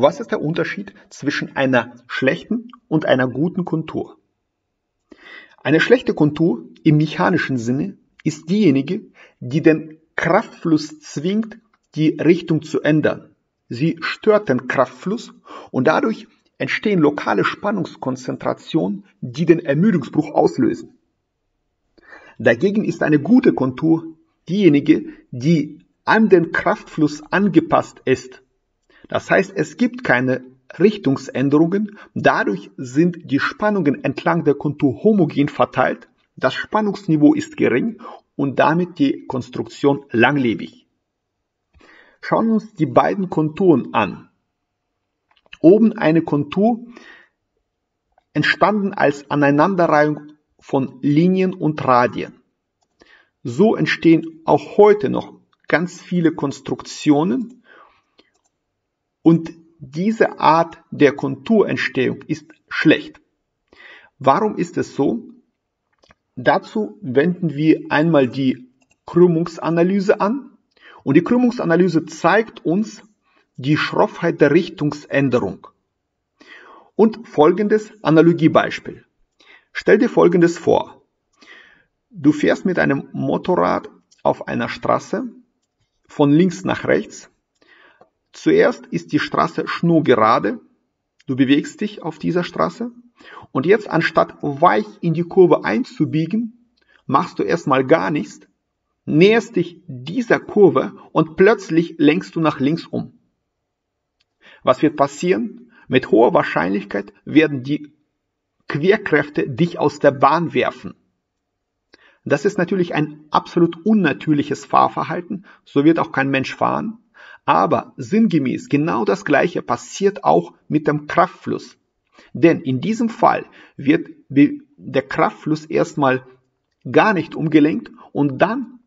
Was ist der Unterschied zwischen einer schlechten und einer guten Kontur? Eine schlechte Kontur im mechanischen Sinne ist diejenige, die den Kraftfluss zwingt, die Richtung zu ändern. Sie stört den Kraftfluss und dadurch entstehen lokale Spannungskonzentrationen, die den Ermüdungsbruch auslösen. Dagegen ist eine gute Kontur diejenige, die an den Kraftfluss angepasst ist. Das heißt, es gibt keine Richtungsänderungen, dadurch sind die Spannungen entlang der Kontur homogen verteilt, das Spannungsniveau ist gering und damit die Konstruktion langlebig. Schauen wir uns die beiden Konturen an. Oben eine Kontur, entstanden als Aneinanderreihung von Linien und Radien. So entstehen auch heute noch ganz viele Konstruktionen. Und diese Art der Konturentstehung ist schlecht. Warum ist es so? Dazu wenden wir einmal die Krümmungsanalyse an. Und die Krümmungsanalyse zeigt uns die Schroffheit der Richtungsänderung. Und folgendes Analogiebeispiel. Stell dir folgendes vor. Du fährst mit einem Motorrad auf einer Straße von links nach rechts. Zuerst ist die Straße schnurgerade, du bewegst dich auf dieser Straße und jetzt anstatt weich in die Kurve einzubiegen, machst du erstmal gar nichts, näherst dich dieser Kurve und plötzlich lenkst du nach links um. Was wird passieren? Mit hoher Wahrscheinlichkeit werden die Querkräfte dich aus der Bahn werfen. Das ist natürlich ein absolut unnatürliches Fahrverhalten, so wird auch kein Mensch fahren. Aber sinngemäß genau das Gleiche passiert auch mit dem Kraftfluss. Denn in diesem Fall wird der Kraftfluss erstmal gar nicht umgelenkt und dann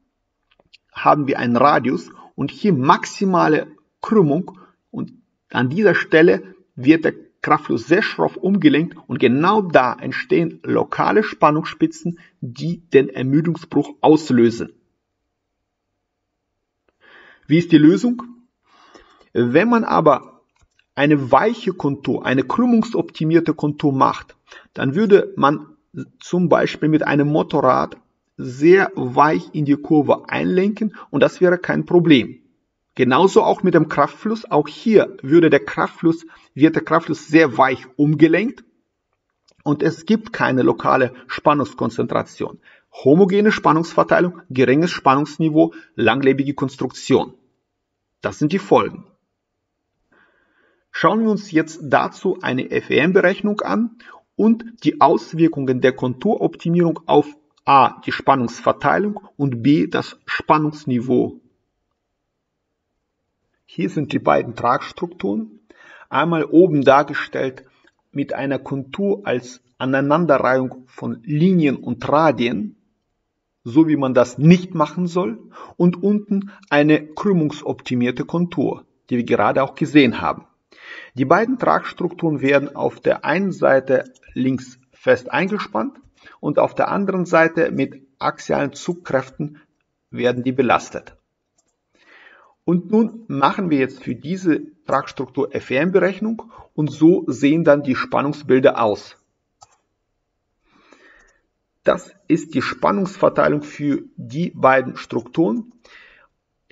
haben wir einen Radius und hier maximale Krümmung und an dieser Stelle wird der Kraftfluss sehr schroff umgelenkt und genau da entstehen lokale Spannungsspitzen, die den Ermüdungsbruch auslösen. Wie ist die Lösung? Wenn man aber eine weiche Kontur, eine krümmungsoptimierte Kontur macht, dann würde man zum Beispiel mit einem Motorrad sehr weich in die Kurve einlenken und das wäre kein Problem. Genauso auch mit dem Kraftfluss. Auch hier wird der Kraftfluss sehr weich umgelenkt und es gibt keine lokale Spannungskonzentration. Homogene Spannungsverteilung, geringes Spannungsniveau, langlebige Konstruktion. Das sind die Folgen. Schauen wir uns jetzt dazu eine FEM-Berechnung an und die Auswirkungen der Konturoptimierung auf a. die Spannungsverteilung und b. das Spannungsniveau. Hier sind die beiden Tragstrukturen, einmal oben dargestellt mit einer Kontur als Aneinanderreihung von Linien und Radien, so wie man das nicht machen soll, und unten eine krümmungsoptimierte Kontur, die wir gerade auch gesehen haben. Die beiden Tragstrukturen werden auf der einen Seite links fest eingespannt und auf der anderen Seite mit axialen Zugkräften werden die belastet. Und nun machen wir jetzt für diese Tragstruktur FEM-Berechnung und so sehen dann die Spannungsbilder aus. Das ist die Spannungsverteilung für die beiden Strukturen.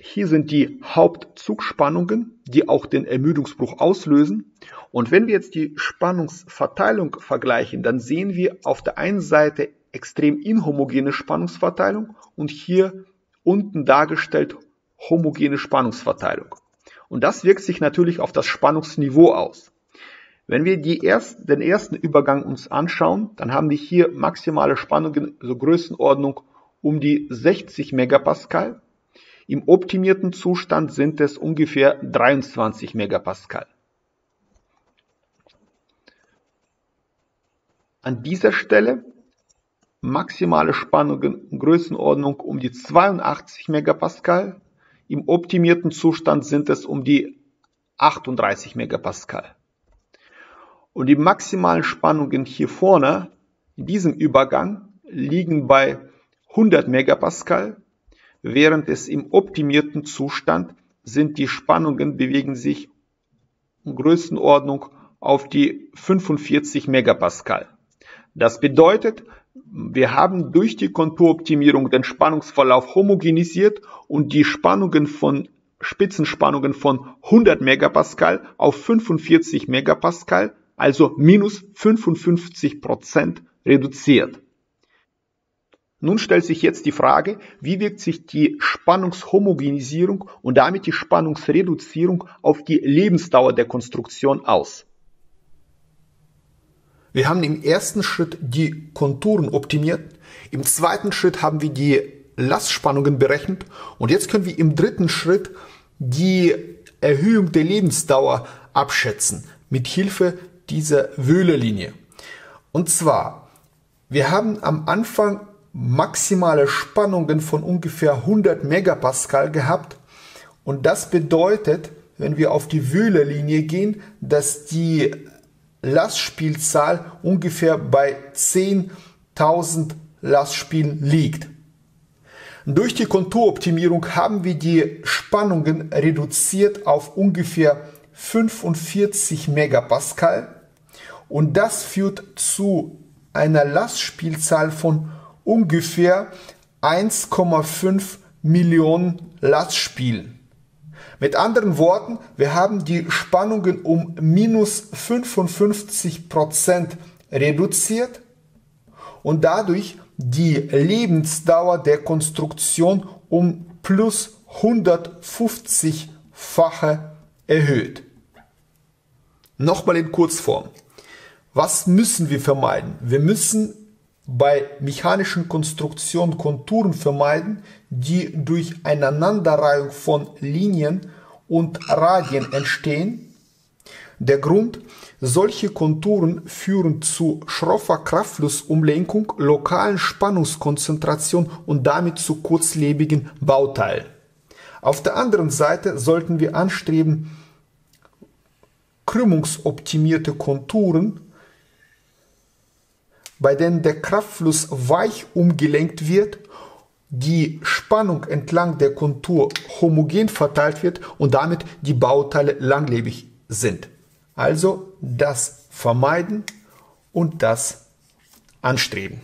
Hier sind die Hauptzugspannungen, die auch den Ermüdungsbruch auslösen. Und wenn wir jetzt die Spannungsverteilung vergleichen, dann sehen wir auf der einen Seite extrem inhomogene Spannungsverteilung und hier unten dargestellt homogene Spannungsverteilung. Und das wirkt sich natürlich auf das Spannungsniveau aus. Wenn wir den ersten Übergang uns anschauen, dann haben wir hier maximale Spannungen, so Größenordnung um die 60 Megapascal. Im optimierten Zustand sind es ungefähr 23 Megapascal. An dieser Stelle maximale Spannungen, Größenordnung um die 82 Megapascal. Im optimierten Zustand sind es um die 38 Megapascal. Und die maximalen Spannungen hier vorne, in diesem Übergang, liegen bei 100 Megapascal. Während es im optimierten Zustand bewegen sich Größenordnung auf die 45 Megapascal. Das bedeutet, wir haben durch die Konturoptimierung den Spannungsverlauf homogenisiert und die Spitzenspannungen von 100 Megapascal auf 45 Megapascal, also minus 55% reduziert. Nun stellt sich jetzt die Frage, wie wirkt sich die Spannungshomogenisierung und damit die Spannungsreduzierung auf die Lebensdauer der Konstruktion aus? Wir haben im ersten Schritt die Konturen optimiert, im zweiten Schritt haben wir die Lastspannungen berechnet und jetzt können wir im dritten Schritt die Erhöhung der Lebensdauer abschätzen, mit Hilfe dieser Wöhler-Linie. Und zwar, wir haben am Anfang maximale Spannungen von ungefähr 100 Megapascal gehabt und das bedeutet, wenn wir auf die Wöhler-Linie gehen, dass die Lastspielzahl ungefähr bei 10.000 Lastspielen liegt. Durch die Konturoptimierung haben wir die Spannungen reduziert auf ungefähr 45 Megapascal und das führt zu einer Lastspielzahl von ungefähr 1,5 Millionen Lastspielen. Mit anderen Worten, wir haben die Spannungen um minus 55% reduziert und dadurch die Lebensdauer der Konstruktion um plus 150-fache erhöht. Nochmal in Kurzform. Was müssen wir vermeiden? Wir müssen bei mechanischen Konstruktionen Konturen vermeiden, die durch Aneinanderreihung von Linien und Radien entstehen. Der Grund: solche Konturen führen zu schroffer Kraftflussumlenkung, lokalen Spannungskonzentration und damit zu kurzlebigen Bauteilen. Auf der anderen Seite sollten wir anstreben, krümmungsoptimierte Konturen, bei denen der Kraftfluss weich umgelenkt wird, die Spannung entlang der Kontur homogen verteilt wird und damit die Bauteile langlebig sind. Also das vermeiden und das anstreben.